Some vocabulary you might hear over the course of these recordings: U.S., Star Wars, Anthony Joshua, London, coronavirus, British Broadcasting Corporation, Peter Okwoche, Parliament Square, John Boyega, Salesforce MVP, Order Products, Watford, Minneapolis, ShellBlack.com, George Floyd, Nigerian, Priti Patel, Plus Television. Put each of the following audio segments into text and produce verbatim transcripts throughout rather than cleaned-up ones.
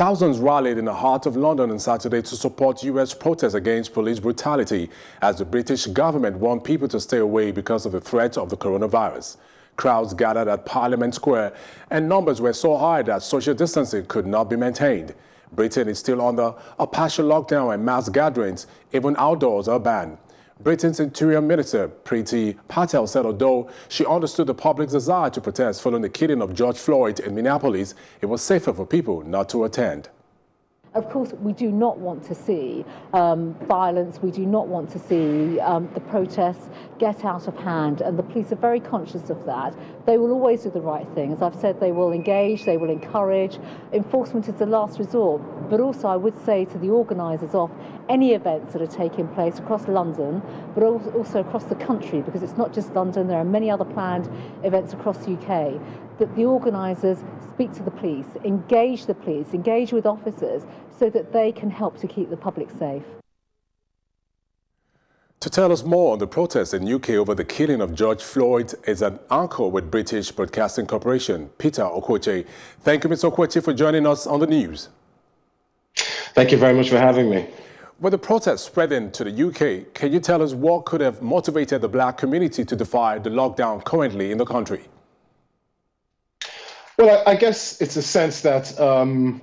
Thousands rallied in the heart of London on Saturday to support U S protests against police brutality as the British government warned people to stay away because of the threat of the coronavirus. Crowds gathered at Parliament Square and numbers were so high that social distancing could not be maintained. Britain is still under a partial lockdown and mass gatherings, even outdoors, are banned. Britain's Interior Minister, Priti Patel, said although she understood the public's desire to protest following the killing of George Floyd in Minneapolis, it was safer for people not to attend. Of course, we do not want to see um, violence. We do not want to see um, the protests get out of hand, and the police are very conscious of that. They will always do the right thing. As I've said, they will engage, they will encourage. Enforcement is the last resort. But also, I would say to the organisers of any events that are taking place across London, but also across the country, because it's not just London, there are many other planned events across the U K, that the organisers speak to the police, engage the police, engage with officers, so that they can help to keep the public safe. To tell us more on the protests in U K over the killing of George Floyd is an anchor with British Broadcasting Corporation, Peter Okwoche. Thank you, Mister Okwoche, for joining us on the news. Thank you very much for having me. With the protests spreading to the U K, can you tell us what could have motivated the black community to defy the lockdown currently in the country? Well, I guess it's a sense that, um,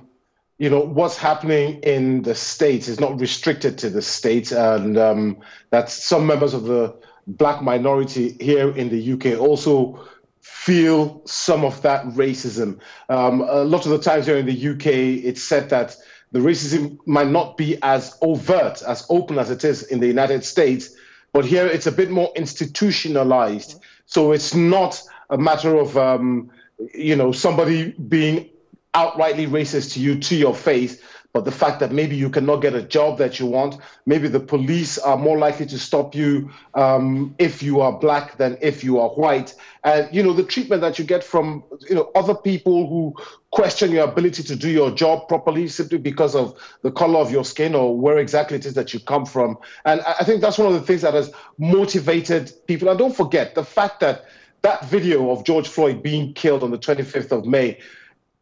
you know, what's happening in the States is not restricted to the States, and um, that some members of the black minority here in the U K also feel some of that racism. Um, a lot of the times here in the U K, it's said that the racism might not be as overt, as open as it is in the United States, but here it's a bit more institutionalized. So it's not a matter of... Um, you know, somebody being outrightly racist to you, to your face, but the fact that maybe you cannot get a job that you want, maybe the police are more likely to stop you um, if you are black than if you are white. And, you know, the treatment that you get from, you know, other people who question your ability to do your job properly simply because of the color of your skin or where exactly it is that you come from. And I think that's one of the things that has motivated people. And don't forget the fact that that video of George Floyd being killed on the twenty-fifth of May,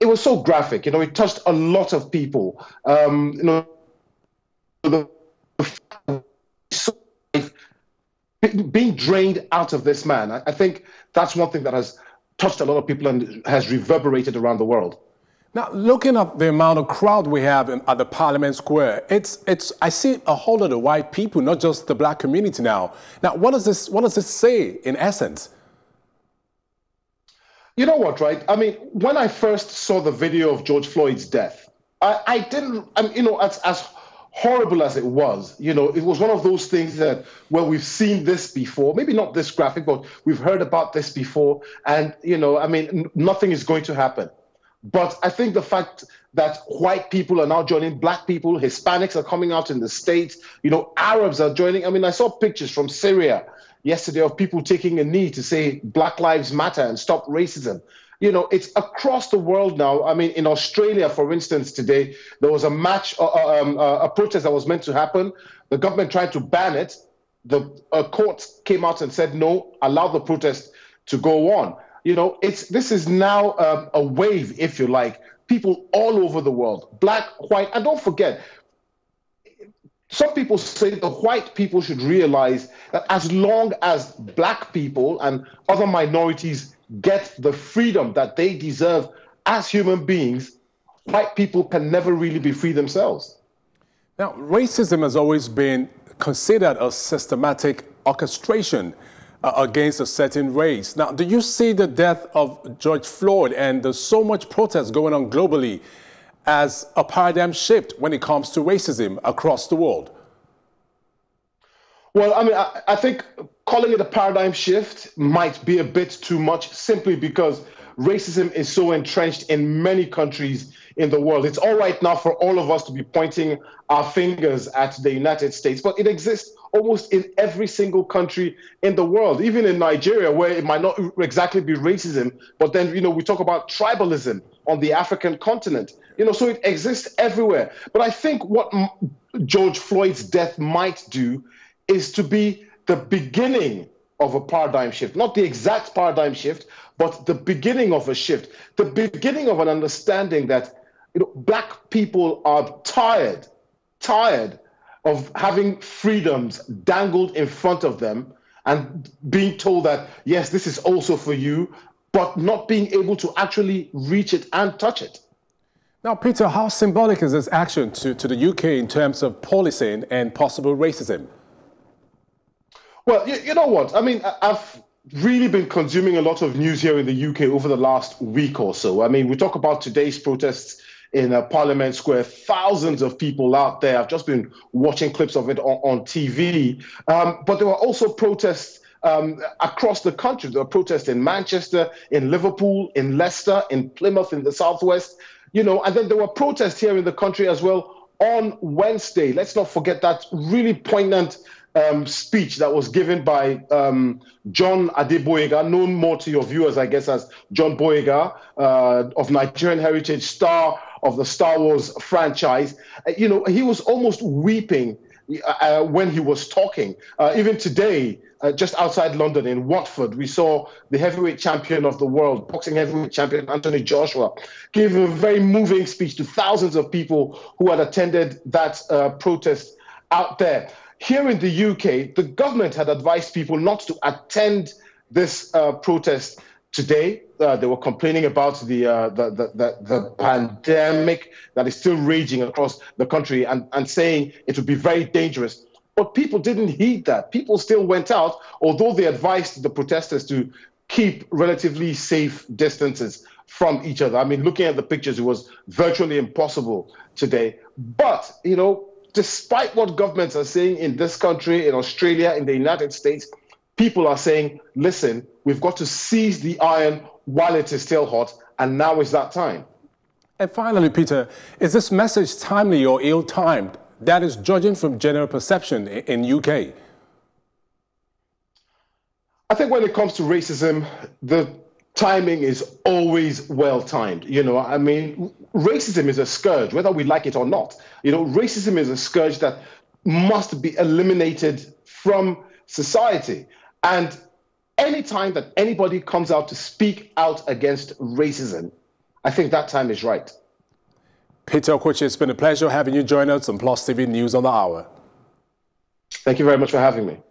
it was so graphic. You know, it touched a lot of people. Um, you know, the, being drained out of this man, I, I think that's one thing that has touched a lot of people and has reverberated around the world. Now, looking at the amount of crowd we have in, at the Parliament Square, it's, it's, I see a whole lot of white people, not just the black community now. Now, what does this, what does this say in essence? You know what, right? I mean, when I first saw the video of George Floyd's death, I, I didn't, I mean, you know, as, as horrible as it was, you know, it was one of those things that, well, we've seen this before, maybe not this graphic, but we've heard about this before. And, you know, I mean, nothing is going to happen. But I think the fact that white people are now joining black people, Hispanics are coming out in the States, you know, Arabs are joining. I mean, I saw pictures from Syria yesterday of people taking a knee to say Black Lives Matter and stop racism. You know, it's across the world now. I mean, in Australia, for instance, today, there was a match, uh, um, uh, a protest that was meant to happen. The government tried to ban it. The uh, court came out and said, no, allow the protest to go on. You know, it's this is now um, a wave, if you like, people all over the world, black, white, and don't forget, some people say the white people should realize that as long as black people and other minorities get the freedom that they deserve as human beings, white people can never really be free themselves. Now, racism has always been considered a systematic orchestration uh, against a certain race. Now, do you see the death of George Floyd and there's so much protest going on globally as a paradigm shift when it comes to racism across the world? Well, I mean, I, I think calling it a paradigm shift might be a bit too much simply because racism is so entrenched in many countries in the world. It's all right now for all of us to be pointing our fingers at the United States, but it exists almost in every single country in the world, even in Nigeria, where it might not exactly be racism, but then, you know, we talk about tribalism on the African continent. You know, so it exists everywhere. But I think what George Floyd's death might do is to be the beginning of a paradigm shift, not the exact paradigm shift, but the beginning of a shift, the beginning of an understanding that, you know, black people are tired, tired of having freedoms dangled in front of them and being told that, yes, this is also for you, but not being able to actually reach it and touch it. Now, Peter, how symbolic is this action to, to the U K in terms of policing and possible racism? Well, you, you know what? I mean, I've really been consuming a lot of news here in the U K over the last week or so. I mean, we talk about today's protests in uh, Parliament Square, thousands of people out there. I've just been watching clips of it on, on T V. Um, but there were also protests um, across the country. There were protests in Manchester, in Liverpool, in Leicester, in Plymouth, in the southwest. You know, and then there were protests here in the country as well on Wednesday. Let's not forget that really poignant Um, speech that was given by um, John Boyega, known more to your viewers, I guess, as John Boyega, uh, of Nigerian heritage, star of the Star Wars franchise. Uh, you know, he was almost weeping uh, when he was talking. Uh, even today, uh, just outside London in Watford, we saw the heavyweight champion of the world, boxing heavyweight champion Anthony Joshua, give a very moving speech to thousands of people who had attended that uh, protest out there. Here in the U K, the government had advised people not to attend this uh, protest today. Uh, they were complaining about the, uh, the, the, the, the pandemic that is still raging across the country and, and saying it would be very dangerous. But people didn't heed that. People still went out, although they advised the protesters to keep relatively safe distances from each other. I mean, looking at the pictures, it was virtually impossible today. But, you know, despite what governments are saying in this country, in Australia, in the United States, people are saying, listen, we've got to seize the iron while it is still hot, and now is that time. And finally, Peter, is this message timely or ill-timed? That is judging from general perception in U K. I think when it comes to racism, the timing is always well-timed. You know, I mean, racism is a scourge, whether we like it or not. You know, racism is a scourge that must be eliminated from society. And any time that anybody comes out to speak out against racism, I think that time is right. Peter Okwoche, it's been a pleasure having you join us on Plus T V News on the Hour. Thank you very much for having me.